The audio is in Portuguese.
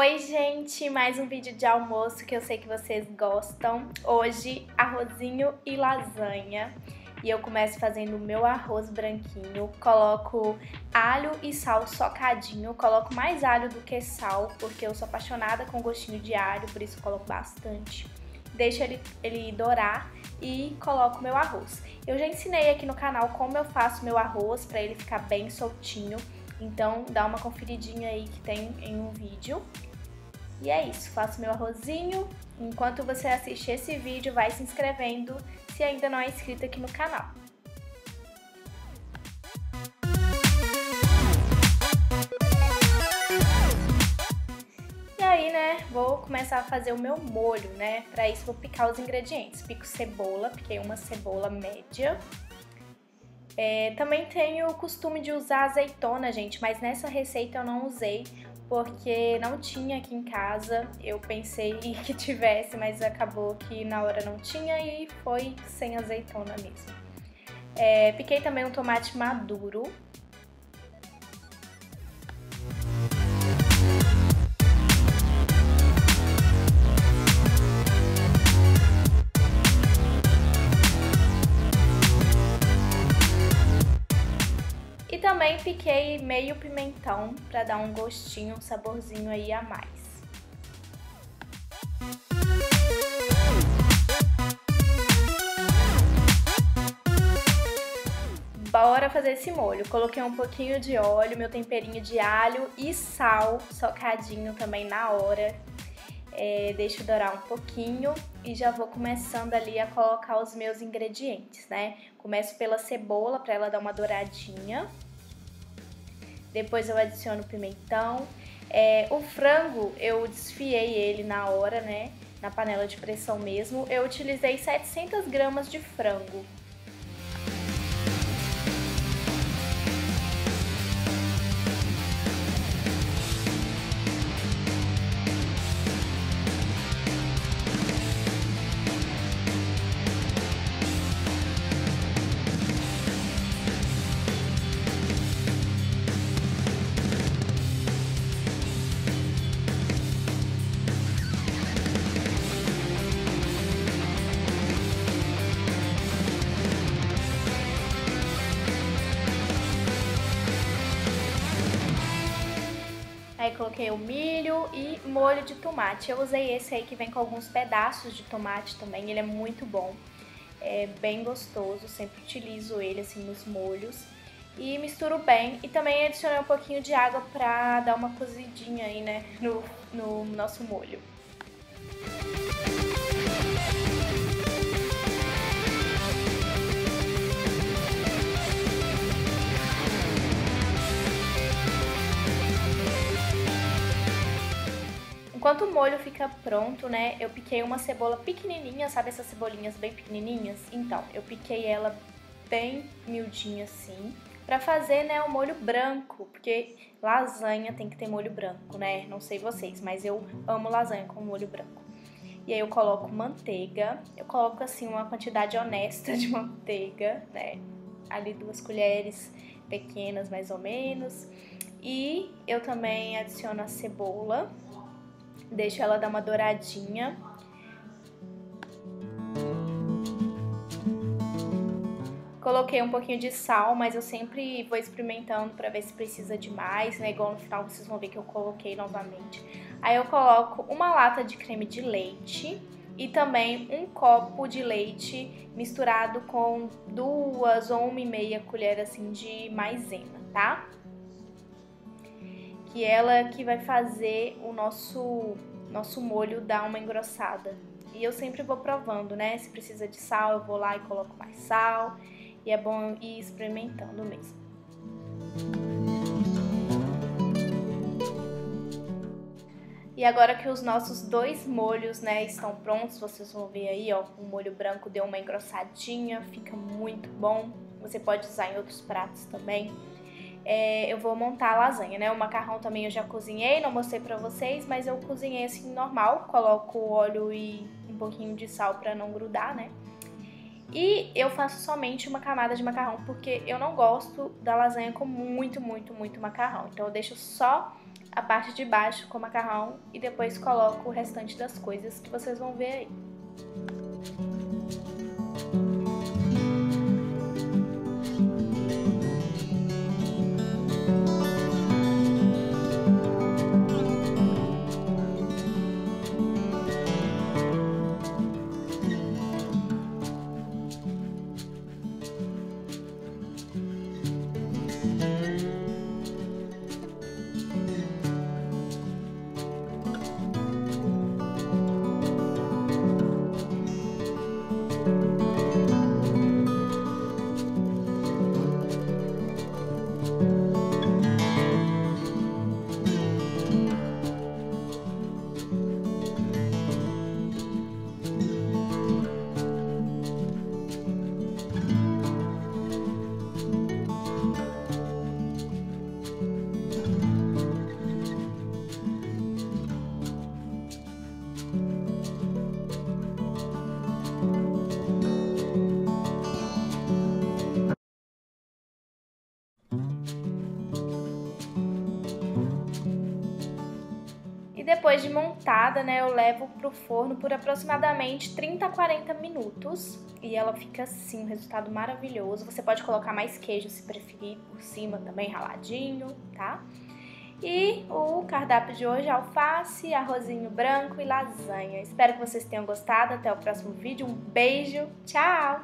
Oi gente, mais um vídeo de almoço que eu sei que vocês gostam. Hoje, arrozinho e lasanha. E eu começo fazendo o meu arroz branquinho, coloco alho e sal socadinho, coloco mais alho do que sal, porque eu sou apaixonada com gostinho de alho, por isso eu coloco bastante. Deixo ele dourar e coloco meu arroz. Eu já ensinei aqui no canal como eu faço meu arroz para ele ficar bem soltinho. Então dá uma conferidinha aí que tem em um vídeo. E é isso, faço meu arrozinho. Enquanto você assiste esse vídeo, vai se inscrevendo se ainda não é inscrito aqui no canal. E aí, né, vou começar a fazer o meu molho, né? Pra isso vou picar os ingredientes. Pico cebola, piquei uma cebola média. Também tenho o costume de usar azeitona, gente, mas nessa receita eu não usei porque não tinha aqui em casa. Eu pensei que tivesse, mas acabou que na hora não tinha e foi sem azeitona mesmo. Piquei também um tomate maduro. Também piquei meio pimentão para dar um gostinho, um saborzinho aí a mais. Bora fazer esse molho. Coloquei um pouquinho de óleo, meu temperinho de alho e sal socadinho também na hora. Deixo dourar um pouquinho e já vou começando ali a colocar os meus ingredientes, né? Começo pela cebola para ela dar uma douradinha. Depois eu adiciono o pimentão. O frango eu desfiei ele na hora, né? Na panela de pressão mesmo. Eu utilizei 700 gramas de frango. Aí coloquei o milho e molho de tomate. Eu usei esse aí que vem com alguns pedaços de tomate também, ele é muito bom. É bem gostoso, sempre utilizo ele assim nos molhos. E misturo bem e também adicionei um pouquinho de água pra dar uma cozidinha aí, né, no nosso molho. Enquanto o molho fica pronto, né, eu piquei uma cebola pequenininha, sabe essas cebolinhas bem pequenininhas? Então, eu piquei ela bem miudinha assim, pra fazer, né, o molho branco, porque lasanha tem que ter molho branco, né? Não sei vocês, mas eu amo lasanha com molho branco. E aí eu coloco manteiga, eu coloco assim uma quantidade honesta de manteiga, né, ali 2 colheres pequenas mais ou menos. E eu também adiciono a cebola. Deixo ela dar uma douradinha. Coloquei um pouquinho de sal, mas eu sempre vou experimentando pra ver se precisa de mais, né? Igual no final vocês vão ver que eu coloquei novamente. Aí eu coloco uma lata de creme de leite e também um copo de leite misturado com 2 ou 1,5 colheres assim de maisena, tá? Que ela que vai fazer o nosso molho dar uma engrossada. E eu sempre vou provando, né? Se precisa de sal, eu vou lá e coloco mais sal. E é bom ir experimentando mesmo. E agora que os nossos 2 molhos, né, estão prontos, vocês vão ver aí, ó, o molho branco deu uma engrossadinha, fica muito bom. Você pode usar em outros pratos também. Eu vou montar a lasanha, né? O macarrão também eu já cozinhei, não mostrei pra vocês, mas eu cozinhei assim normal, coloco óleo e um pouquinho de sal pra não grudar, né? E eu faço somente uma camada de macarrão, porque eu não gosto da lasanha com muito macarrão. Então eu deixo só a parte de baixo com macarrão e depois coloco o restante das coisas que vocês vão ver aí. Depois de montada, né, eu levo pro forno por aproximadamente 30 a 40 minutos e ela fica assim, um resultado maravilhoso. Você pode colocar mais queijo se preferir por cima também, raladinho, tá? E o cardápio de hoje é alface, arrozinho branco e lasanha. Espero que vocês tenham gostado, até o próximo vídeo, um beijo, tchau!